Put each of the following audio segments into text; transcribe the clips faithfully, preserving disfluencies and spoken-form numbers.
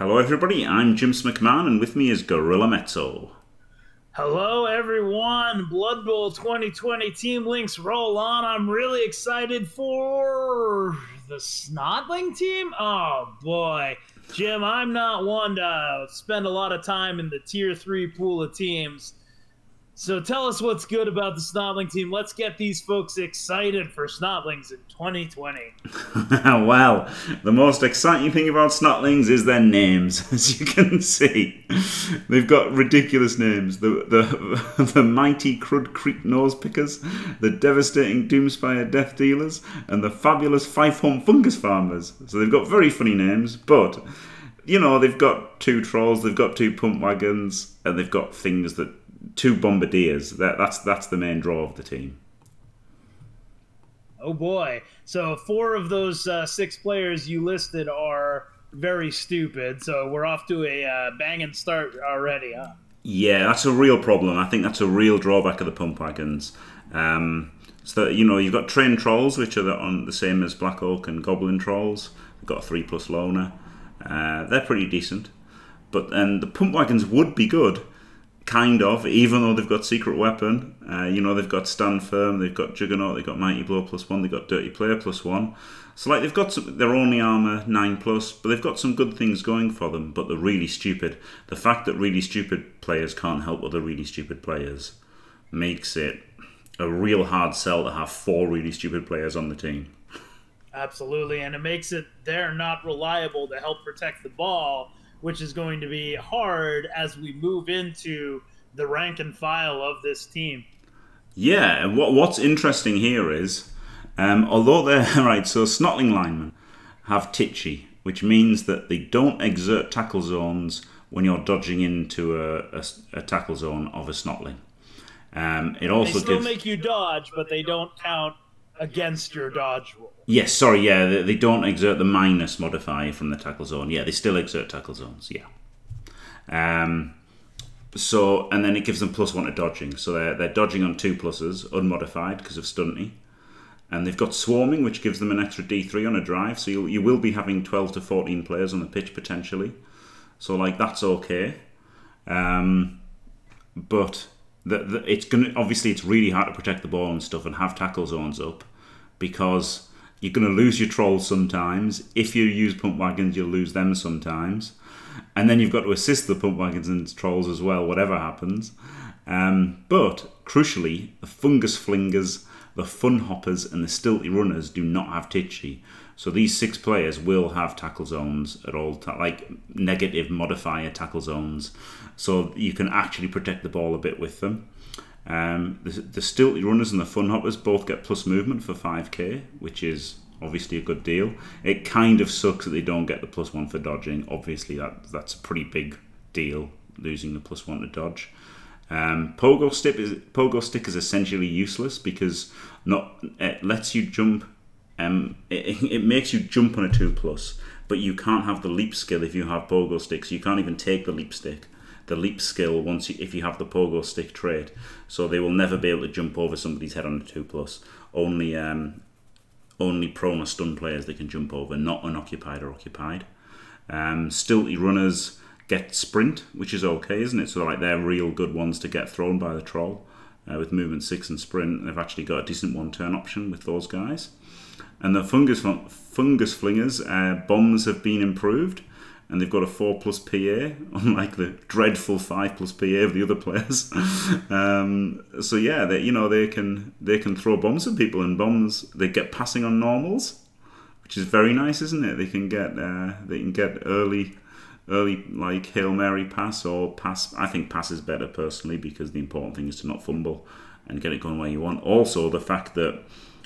Hello everybody, I'm Jim McMahon and with me is GorillaMezzo. Hello everyone, Blood Bowl twenty twenty Team Links roll on. I'm really excited for the Snotling team. Oh boy, Jim, I'm not one to spend a lot of time in the tier three pool of teams. So tell us what's good about the Snotling team. Let's get these folks excited for Snotlings in twenty twenty. Well, the most exciting thing about Snotlings is their names, as you can see. They've got ridiculous names. The, the, the mighty Crud Creek Nose Pickers, the devastating Doomspire Death Dealers, and the fabulous Fife Home Fungus Farmers. So they've got very funny names, but... you know, they've got two trolls, they've got two pump wagons, and they've got things that... two bombardiers. That, that's that's the main draw of the team. Oh boy! So four of those uh, six players you listed are very stupid. So we're off to a uh, banging start already, huh? Yeah, that's a real problem. I think that's a real drawback of the pump wagons. Um, so that, you know, you've got trained trolls, which are the, on the same as Black Oak and Goblin trolls. We've got a three plus loner. Uh, they're pretty decent, but and the pump wagons would be good. Kind of, even though they've got Secret Weapon, uh, you know, they've got Stand Firm, they've got Juggernaut, they've got Mighty Blow plus one, they've got Dirty Player plus one. So, like, they've got some, their only armor nine plus, but they've got some good things going for them, but they're really stupid. The fact that really stupid players can't help other really stupid players makes it a real hard sell to have four really stupid players on the team. Absolutely, and it makes it they're not reliable to help protect the ball, which is going to be hard as we move into the rank and file of this team. Yeah, what what's interesting here is, um, although they're, right, so Snotling linemen have Titchy, which means that they don't exert tackle zones when you're dodging into a, a, a tackle zone of a Snotling. Um, it also they still gives, make you dodge, but they don't count against your dodge roll. Yes, sorry, yeah, they, they don't exert the minus modifier from the tackle zone. Yeah, they still exert tackle zones, yeah. Um, so, and then it gives them plus one to dodging. So they're, they're dodging on two pluses, unmodified, because of stunty. And they've got swarming, which gives them an extra D three on a drive. So you'll, you will be having twelve to fourteen players on the pitch, potentially. So, like, that's okay. Um, but... The, the, it's gonna obviously it's really hard to protect the ball and stuff and have tackle zones up because you're going to lose your trolls sometimes. If you use pump wagons, you'll lose them sometimes, and then you've got to assist the pump wagons and trolls as well, whatever happens. Um, but crucially, the fungus flingers, the fun hoppers, and the stilty runners do not have Titchy, so these six players will have tackle zones at all, like negative modifier tackle zones. So you can actually protect the ball a bit with them. Um, the, the Stilty Runners and the Fun Hoppers both get plus movement for five K, which is obviously a good deal. It kind of sucks that they don't get the plus one for dodging. Obviously, that that's a pretty big deal, losing the plus one to dodge. Um, Pogo Stick is Pogo Stick is essentially useless because not it lets you jump. Um, it, it makes you jump on a two plus, but you can't have the leap skill if you have Pogo Sticks. You can't even take the leap stick. The leap skill once you, if you have the pogo stick trait, so they will never be able to jump over somebody's head on a two plus. Only um, only prone or stun players they can jump over, not unoccupied or occupied. Um, stilty runners get sprint, which is okay, isn't it? So like they're real good ones to get thrown by the troll uh, with movement six and sprint. They've actually got a decent one turn option with those guys. And the fungus fungus flingers uh, bombs have been improved. And they've got a four plus P A, unlike the dreadful five plus P A of the other players. um, so yeah, they, you know, they can they can throw bombs at people, and bombs they get passing on normals, which is very nice, isn't it? They can get uh, they can get early early like Hail Mary pass or pass. I think pass is better personally because the important thing is to not fumble and get it going where you want. Also, the fact that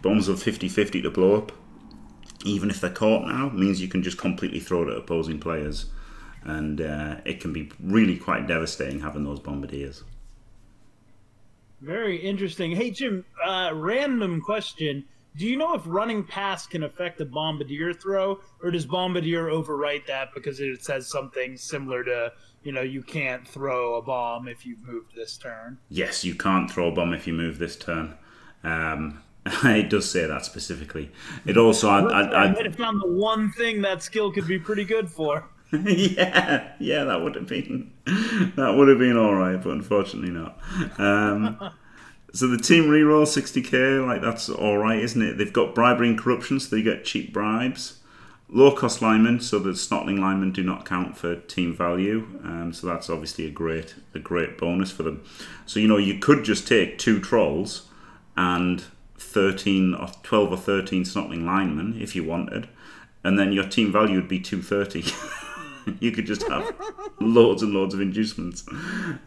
bombs are fifty fifty to blow up, even if they're caught now, means you can just completely throw it at opposing players. And uh, it can be really quite devastating having those bombardiers. Very interesting. Hey, Jim, uh, random question. Do you know if running past can affect a bombardier throw, or does bombardier overwrite that because it says something similar to, you know, you can't throw a bomb if you've moved this turn? Yes, you can't throw a bomb if you move this turn. Um, It does say that specifically. It also... I, I, I, I might have found the one thing that skill could be pretty good for. yeah, yeah, that would have been... That would have been all right, but unfortunately not. Um, so the team reroll, sixty K, like, that's all right, isn't it? They've got bribery and corruption, so they get cheap bribes. Low-cost linemen, so the Snotling linemen do not count for team value. Um, so that's obviously a great, a great bonus for them. So, you know, you could just take two trolls and thirteen or twelve or thirteen Snotling linemen if you wanted, and then your team value would be two thirty. You could just have loads and loads of inducements.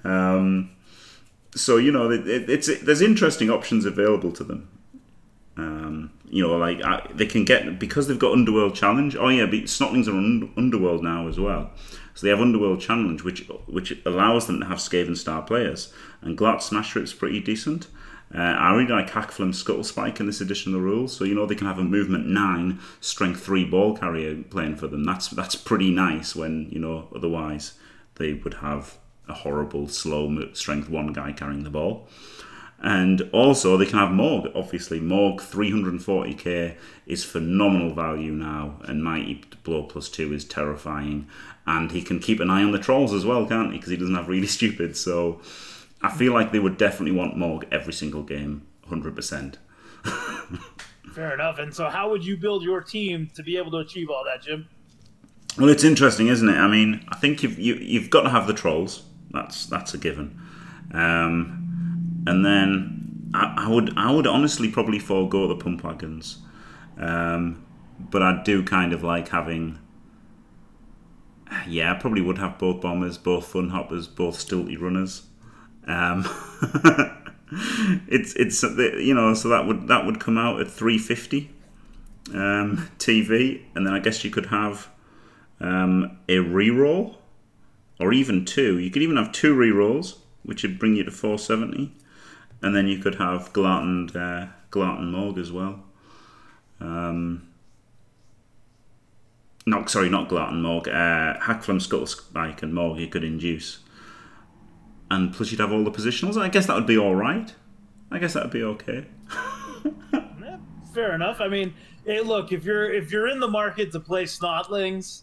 Um, so, you know, it, it, it's it, there's interesting options available to them. Um, you know, like I, they can get, because they've got Underworld Challenge. Oh yeah, but Snotlings are un Underworld now as well, so they have Underworld Challenge, which which allows them to have Skaven Star players. And Glat Smasher is pretty decent. Uh, I really like Hakflem Skuttlespike in this edition of the rules, so you know they can have a movement nine, strength three ball carrier playing for them. That's that's pretty nice when you know otherwise they would have a horrible slow strength one guy carrying the ball. And also they can have Morg, obviously. Morg, three hundred forty K is phenomenal value now, and Mighty Blow plus two is terrifying. And he can keep an eye on the trolls as well, can't he? Because he doesn't have really stupid. So I feel like they would definitely want Morg every single game, one hundred percent. Fair enough. And so how would you build your team to be able to achieve all that, Jim? Well, it's interesting, isn't it? I mean, I think you've, you, you've got to have the trolls. That's, that's a given. Um... And then I, I would I would honestly probably forego the pump wagons, um, but I do kind of like having. Yeah, I probably would have both bombers, both fun hoppers, both stilty runners. Um, it's it's you know so that would that would come out at three fifty um, T V, and then I guess you could have um, a reroll, or even two. You could even have two rerolls, which would bring you to four seventy. And then you could have Glat and, uh, Glat and Morg as well. Um, not sorry, not Glat and Morg. Uh, Hakflem, Skuttlespike and Morg you could induce. And plus you'd have all the positionals. I guess that would be all right. I guess that would be okay. Fair enough. I mean, hey, look, if you're if you're in the market to play Snotlings,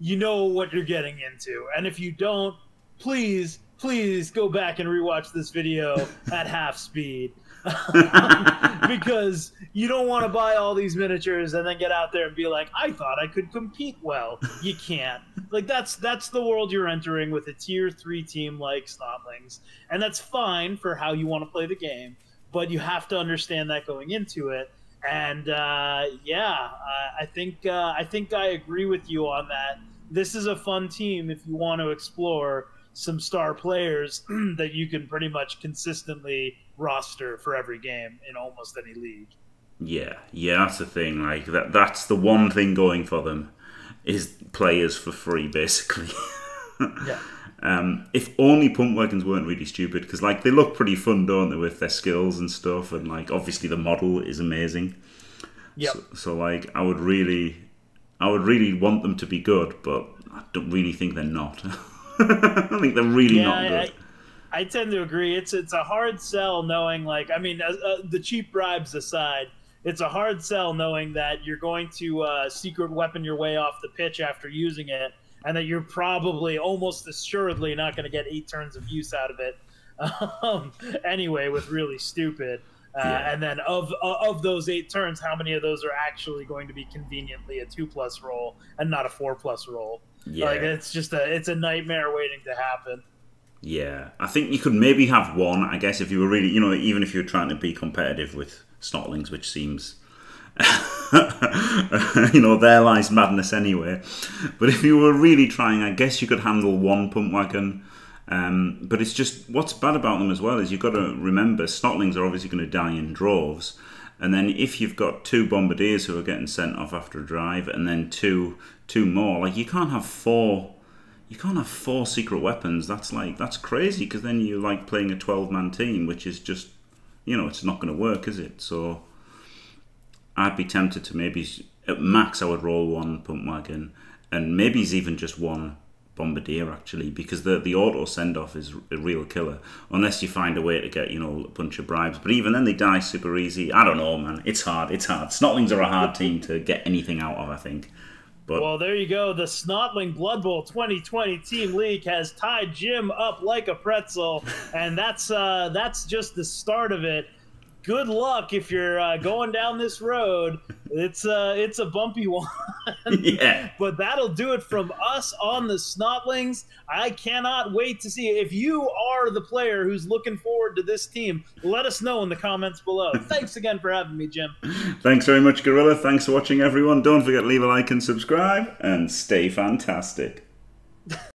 you know what you're getting into. And if you don't, please... Please go back and rewatch this video at half speed because you don't want to buy all these miniatures and then get out there and be like, I thought I could compete well. You can't. Like that's that's the world you're entering with a tier three team like Snotlings, and that's fine for how you want to play the game, but you have to understand that going into it. And uh, yeah, I, I think uh, I think I agree with you on that. This is a fun team if you want to explore some star players that you can pretty much consistently roster for every game in almost any league. Yeah, yeah, that's the thing. Like that, that's the one thing going for them is players for free, basically. Yeah. Um, if only pump wagons weren't really stupid, because like they look pretty fun, don't they, with their skills and stuff, and like obviously the model is amazing. Yeah. So, so like, I would really, I would really want them to be good, but I don't really think they're not. I think they're really yeah, not good. I, I tend to agree. It's it's a hard sell knowing, like, I mean, uh, uh, the cheap bribes aside, it's a hard sell knowing that you're going to uh, secret weapon your way off the pitch after using it, and that you're probably almost assuredly not going to get eight turns of use out of it. Um, anyway, with really stupid. Uh, yeah. And then of uh, of those eight turns, how many of those are actually going to be conveniently a two plus roll and not a four plus roll? Yeah. Like it's just a it's a nightmare waiting to happen. Yeah, I think you could maybe have one. I guess if you were really, you know, even if you were trying to be competitive with Snotlings, which seems, you know, there lies madness anyway. But if you were really trying, I guess you could handle one pump wagon. Um, but it's just what's bad about them as well is you've got to remember Snotlings are obviously going to die in droves. And then if you've got two bombardiers who are getting sent off after a drive, and then two, two more, like you can't have four, you can't have four secret weapons. That's like that's crazy because then you're like playing a twelve man team, which is just, you know, it's not going to work, is it? So I'd be tempted to maybe at max I would roll one pump wagon, and maybe it's even just one Bombardier, actually, because the the auto send-off is a real killer, unless you find a way to get, you know, a bunch of bribes. But even then, they die super easy. I don't know, man. It's hard. It's hard. Snotlings are a hard team to get anything out of, I think. But... Well, there you go. The Snotling Blood Bowl twenty twenty Team League has tied Jim up like a pretzel, and that's uh, that's just the start of it. Good luck if you're uh, going down this road. It's uh, it's a bumpy one. Yeah. But that'll do it from us on the Snotlings. I cannot wait to see if you are the player who's looking forward to this team. Let us know in the comments below. Thanks again for having me, Jim. Thanks very much, Gorilla. Thanks for watching, everyone. Don't forget to leave a like and subscribe, and stay fantastic.